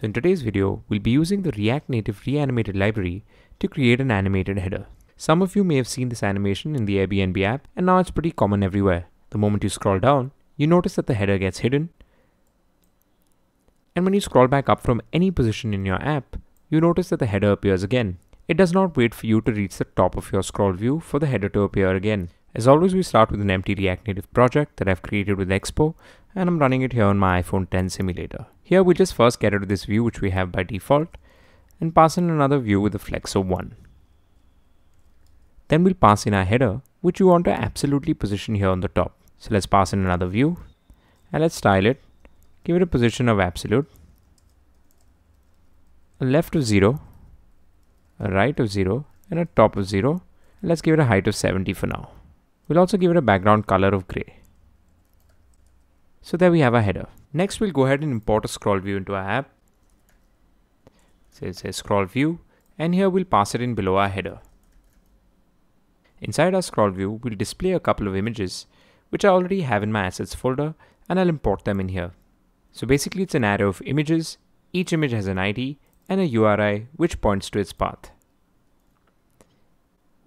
So in today's video, we'll be using the React Native Reanimated library to create an animated header. Some of you may have seen this animation in the Airbnb app, and now it's pretty common everywhere. The moment you scroll down, you notice that the header gets hidden. And when you scroll back up from any position in your app, you notice that the header appears again. It does not wait for you to reach the top of your scroll view for the header to appear again. As always, we start with an empty React Native project that I've created with Expo, and I'm running it here on my iPhone 10 simulator. Here we just first get rid of this view which we have by default and pass in another view with a flex of 1. Then we'll pass in our header, which we want to absolutely position here on the top. So let's pass in another view and let's style it, give it a position of absolute, a left of 0, a right of 0 and a top of 0. Let's give it a height of 70 for now. We'll also give it a background color of gray. So there we have our header. Next, we'll go ahead and import a scroll view into our app. So it says scroll view, and here we'll pass it in below our header. Inside our scroll view, we'll display a couple of images, which I already have in my assets folder, and I'll import them in here. So basically it's an array of images. Each image has an ID and a URI, which points to its path.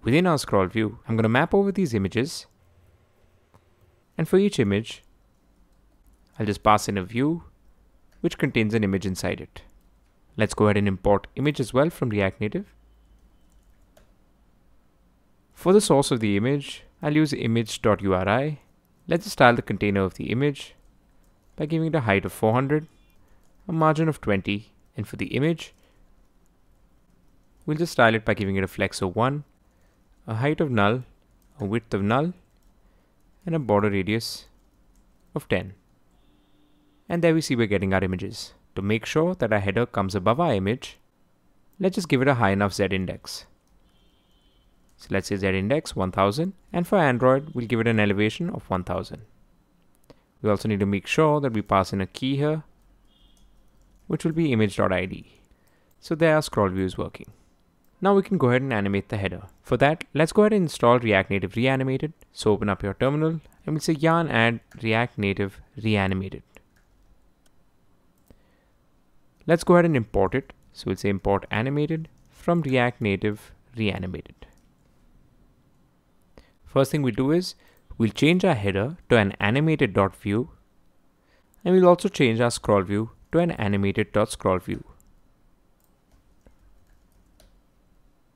Within our scroll view, I'm going to map over these images, and for each image, I'll just pass in a view which contains an image inside it. Let's go ahead and import image as well from React Native. For the source of the image, I'll use image.uri. Let's style the container of the image by giving it a height of 400, a margin of 20, and for the image, we'll just style it by giving it a flex of 1. A height of null, a width of null, and a border radius of 10. And there we see we're getting our images. To make sure that our header comes above our image, let's just give it a high enough Z-index. So let's say Z-index 1000, and for Android, we'll give it an elevation of 1000. We also need to make sure that we pass in a key here, which will be image.id. So there our scroll view is working. Now we can go ahead and animate the header. For that, let's go ahead and install React Native Reanimated. So open up your terminal and we'll say yarn add React Native Reanimated. Let's go ahead and import it. So we'll say import animated from React Native Reanimated. First thing we do is we'll change our header to an animated.view, and we'll also change our scroll view to an animated.ScrollView.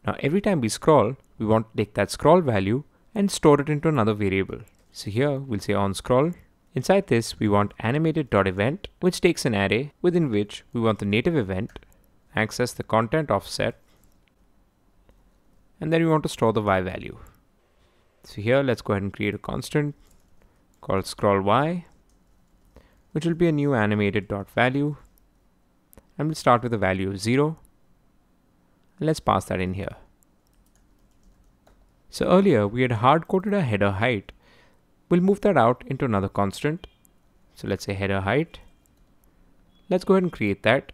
Now every time we scroll, we want to take that scroll value and store it into another variable. So here we'll say onScroll. Inside this, we want Animated.event, which takes an array within which we want the native event, access the content offset, and then we want to store the y value. So here let's go ahead and create a constant called scrollY, which will be a new Animated.value, and we'll start with a value of 0. Let's pass that in here. So earlier we had hard coded a header height. We'll move that out into another constant. So let's say header height. Let's go ahead and create that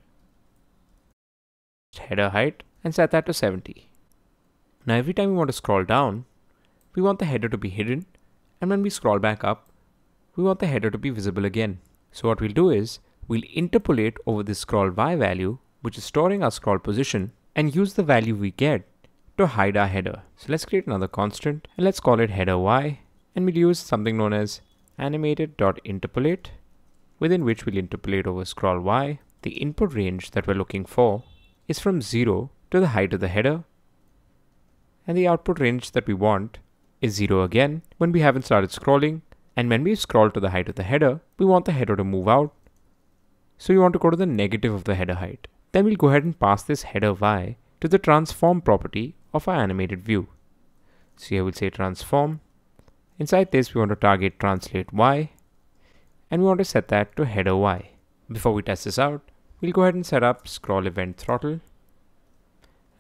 header height and set that to 70. Now every time we want to scroll down, we want the header to be hidden, and when we scroll back up, we want the header to be visible again. So what we'll do is we'll interpolate over this scroll y value, which is storing our scroll position, and use the value we get to hide our header. So let's create another constant and let's call it header y, and we'll use something known as animated.interpolate, within which we'll interpolate over scroll y. The input range that we're looking for is from 0 to the height of the header, and the output range that we want is 0 again when we haven't started scrolling, and when we scroll to the height of the header, we want the header to move out, so we want to go to the negative of the header height. Then we'll go ahead and pass this header y to the transform property of our animated view. So here we'll say transform. Inside this, we want to target translate y, and we want to set that to header y. Before we test this out, we'll go ahead and set up scroll event throttle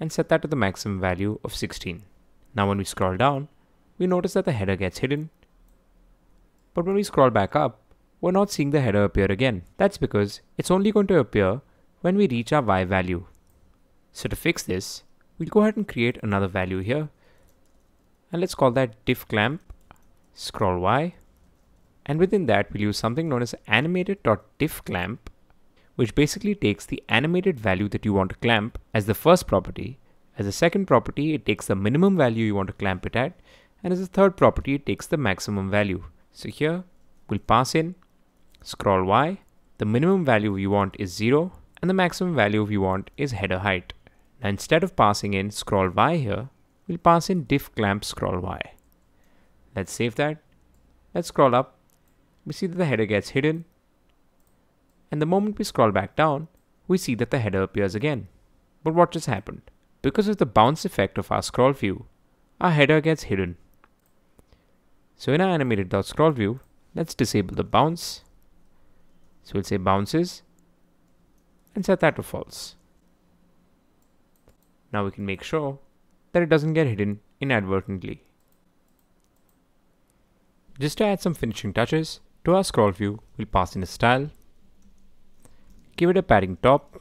and set that to the maximum value of 16. Now when we scroll down, we notice that the header gets hidden, but when we scroll back up, we're not seeing the header appear again. That's because it's only going to appear when we reach our y value. So to fix this, we'll go ahead and create another value here, and let's call that DiffClamp scroll y, and within that we'll use something known as animated.DiffClamp, which basically takes the animated value that you want to clamp as the first property. As a second property, it takes the minimum value you want to clamp it at. And as a third property, it takes the maximum value. So here we'll pass in scroll y. The minimum value we want is 0 and the maximum value we want is header height. Now instead of passing in scroll y here, we'll pass in diff clamp scroll y. Let's save that. Let's scroll up. We see that the header gets hidden. And the moment we scroll back down, we see that the header appears again. But what just happened? Because of the bounce effect of our scroll view, our header gets hidden. So in our animated.ScrollView, let's disable the bounce. So we'll say bounces and set that to false. Now we can make sure that it doesn't get hidden inadvertently. Just to add some finishing touches to our scroll view, we'll pass in a style, give it a padding top,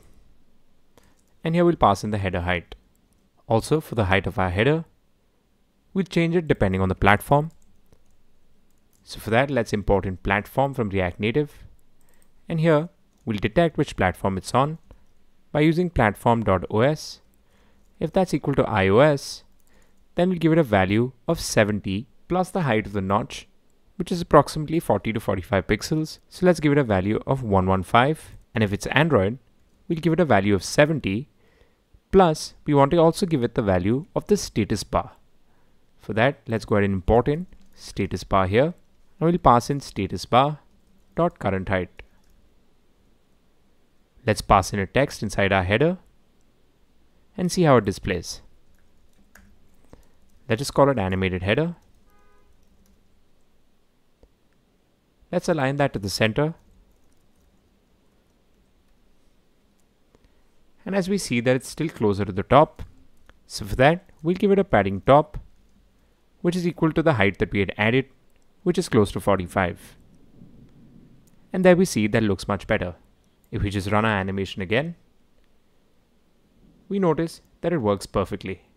and here we'll pass in the header height. Also for the height of our header, we'll change it depending on the platform. So for that, let's import in platform from React Native. And here we'll detect which platform it's on by using platform.os. If that's equal to iOS, then we'll give it a value of 70 plus the height of the notch, which is approximately 40 to 45 pixels. So let's give it a value of 115. And if it's Android, we'll give it a value of 70. Plus, we want to also give it the value of the status bar. For that, let's go ahead and import in status bar here. And we'll pass in status bar dot current height. Let's pass in a text inside our header and see how it displays. Let's just call it animated header. Let's align that to the center. And as we see that it's still closer to the top. So for that, we'll give it a padding top, which is equal to the height that we had added, which is close to 45. And there we see that looks much better. If we just run our animation again, we notice that it works perfectly.